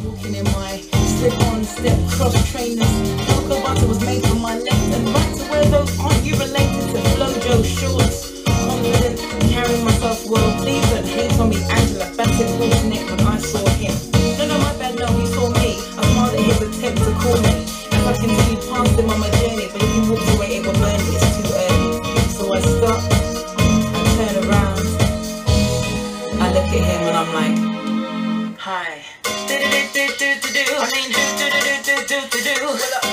Walking in my slip-on step cross-trainers. Cocoa butter was made for my left and right to wear those. Aren't you related to Flojo shorts? Confident, carrying myself well. Please don't hate on me, Angela. That's his horse neck when I saw him. No, no, my bad, no, he saw me. I smiled at his attempt to call me. As I continued past him on my journey, but if he walked away, it would burn me. It's too early. So I stop, I turn around, I look at him and I'm like, hi. Do do do do do do do. I mean do do do do do do do.